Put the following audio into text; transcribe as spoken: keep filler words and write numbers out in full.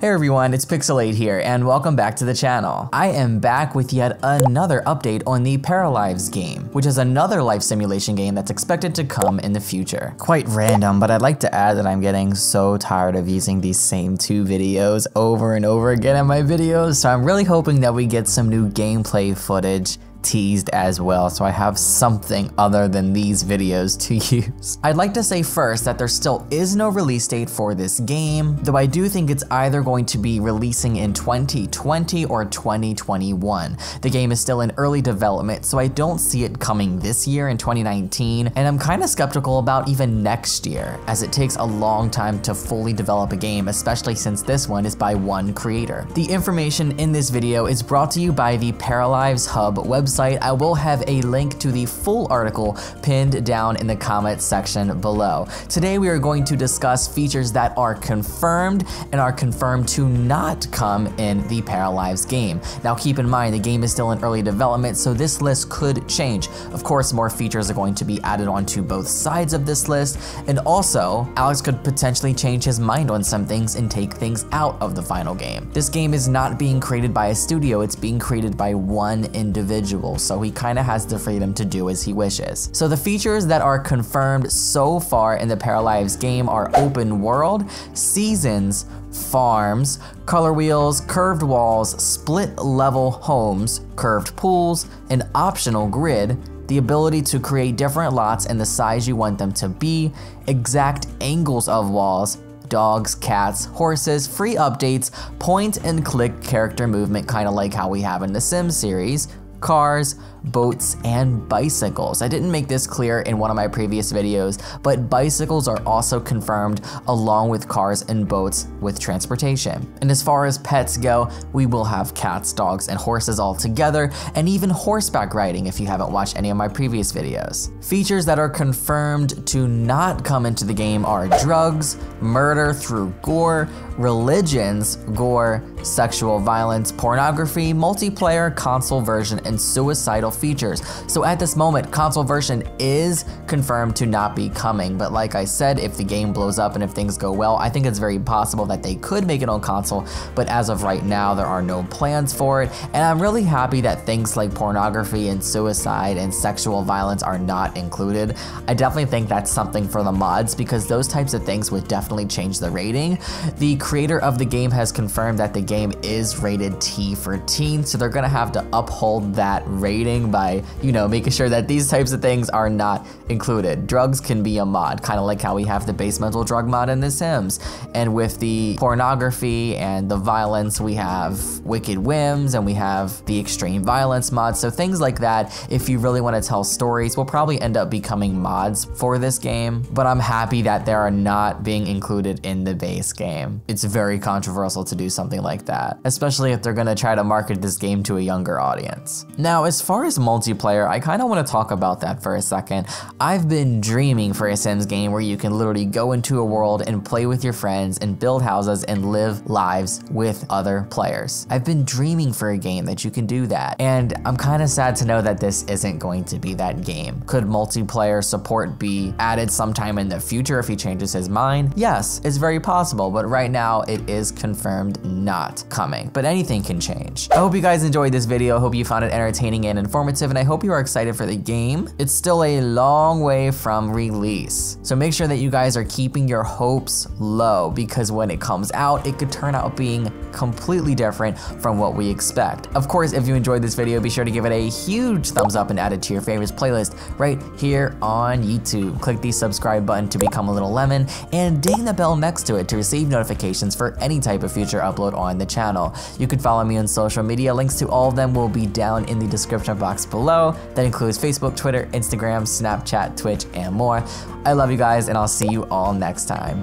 Hey everyone, it's Pixel eight here and welcome back to the channel. I am back with yet another update on the Paralives game, which is another life simulation game that's expected to come in the future. Quite random, but I'd like to add that I'm getting so tired of using these same two videos over and over again in my videos, so I'm really hoping that we get some new gameplay footage teased as well, so I have something other than these videos to use. I'd like to say first that there still is no release date for this game, though I do think it's either going to be releasing in twenty twenty or twenty twenty-one. The game is still in early development, so I don't see it coming this year in twenty nineteen, and I'm kind of skeptical about even next year, as it takes a long time to fully develop a game, especially since this one is by one creator. The information in this video is brought to you by the Paralives Hub website. I will have a link to the full article pinned down in the comments section below. Today we are going to discuss features that are confirmed and are confirmed to not come in the Paralives game. Now keep in mind the game is still in early development, so this list could change. Of course, more features are going to be added onto both sides of this list, and also Alex could potentially change his mind on some things and take things out of the final game. This game is not being created by a studio, it's being created by one individual, so he kind of has the freedom to do as he wishes. So the features that are confirmed so far in the Paralives game are open world, seasons, farms, color wheels, curved walls, split level homes, curved pools, an optional grid, the ability to create different lots and the size you want them to be, exact angles of walls, dogs, cats, horses, free updates, point and click character movement, kind of like how we have in the Sims series, cars, boats, and bicycles. I didn't make this clear in one of my previous videos, but bicycles are also confirmed along with cars and boats with transportation. And as far as pets go, we will have cats, dogs, and horses all together, and even horseback riding if you haven't watched any of my previous videos. Features that are confirmed to not come into the game are drugs, murder through gore, religions, gore, sexual violence, pornography, multiplayer, console version, and suicidal features. So at this moment, console version is confirmed to not be coming, but like I said, if the game blows up and if things go well, I think it's very possible that they could make it on console, but as of right now, there are no plans for it, and I'm really happy that things like pornography and suicide and sexual violence are not included. I definitely think that's something for the mods, because those types of things would definitely change the rating. The creator of the game has confirmed that the game is rated T for teen, so they're gonna have to uphold that rating by, you know, making sure that these types of things are not included. Drugs can be a mod, kind of like how we have the Basemental drug mod in The Sims. And with the pornography and the violence, we have Wicked Whims and we have the extreme violence mod. So things like that, if you really want to tell stories, will probably end up becoming mods for this game. But I'm happy that they are not being included in the base game. It's very controversial to do something like that, especially if they're going to try to market this game to a younger audience. Now, as far as multiplayer, I kind of want to talk about that for a second. I've been dreaming for a Sims game where you can literally go into a world and play with your friends and build houses and live lives with other players. I've been dreaming for a game that you can do that, and I'm kind of sad to know that this isn't going to be that game. Could multiplayer support be added sometime in the future if he changes his mind? Yes, it's very possible, but right now it is confirmed not coming, but anything can change. I hope you guys enjoyed this video. I hope you found it entertaining and informative, and I hope you are excited for the game. It's still a long way from release, so make sure that you guys are keeping your hopes low, because when it comes out, it could turn out being completely different from what we expect. Of course, if you enjoyed this video, be sure to give it a huge thumbs up and add it to your favorites playlist right here on YouTube. Click the subscribe button to become a little lemon, and ding the bell next to it to receive notifications for any type of future upload on the channel. You can follow me on social media. Links to all of them will be down in the description box below. That includes Facebook, Twitter, Instagram, Snapchat, Twitch, and more. I love you guys, and I'll see you all next time.